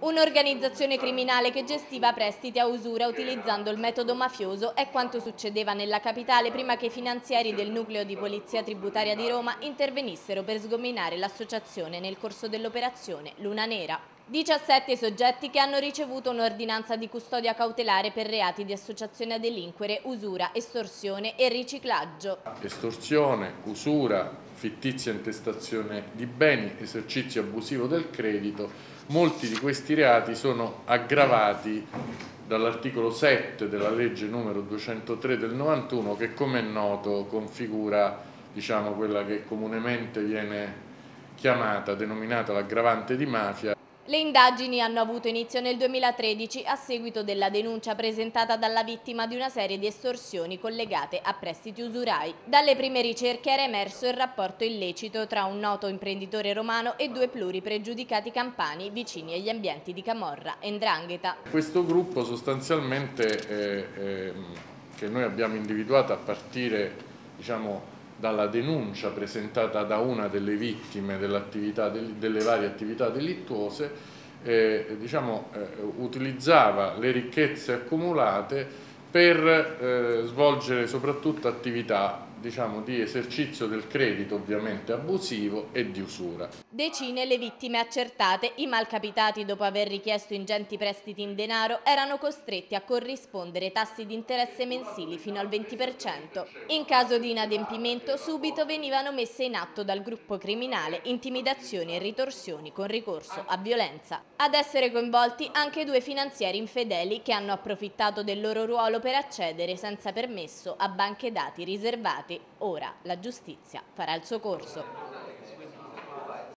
Un'organizzazione criminale che gestiva prestiti a usura utilizzando il metodo mafioso è quanto succedeva nella capitale prima che i finanzieri del Nucleo di Polizia Tributaria di Roma intervenissero per sgominare l'associazione nel corso dell'operazione Luna Nera. 17 soggetti che hanno ricevuto un'ordinanza di custodia cautelare per reati di associazione a delinquere, usura, estorsione e riciclaggio. Estorsione, usura, fittizia intestazione di beni, esercizio abusivo del credito. Molti di questi reati sono aggravati dall'articolo 7 della legge numero 203 del 91 che, come è noto, configura, diciamo, quella che comunemente viene chiamata, denominata l'aggravante di mafia. Le indagini hanno avuto inizio nel 2013 a seguito della denuncia presentata dalla vittima di una serie di estorsioni collegate a prestiti usurai. Dalle prime ricerche era emerso il rapporto illecito tra un noto imprenditore romano e due pluripregiudicati campani vicini agli ambienti di Camorra e 'Ndrangheta. Questo gruppo sostanzialmente, che noi abbiamo individuato a partire, diciamo, dalla denuncia presentata da una delle vittime delle varie attività delittuose, diciamo, utilizzava le ricchezze accumulate per svolgere soprattutto attività, diciamo, di esercizio del credito ovviamente abusivo e di usura. Decine le vittime accertate, i malcapitati dopo aver richiesto ingenti prestiti in denaro erano costretti a corrispondere tassi di interesse mensili fino al 20%. In caso di inadempimento subito venivano messe in atto dal gruppo criminale intimidazioni e ritorsioni con ricorso a violenza. Ad essere coinvolti anche due finanzieri infedeli che hanno approfittato del loro ruolo per accedere senza permesso a banche dati riservati. Ora la giustizia farà il suo corso.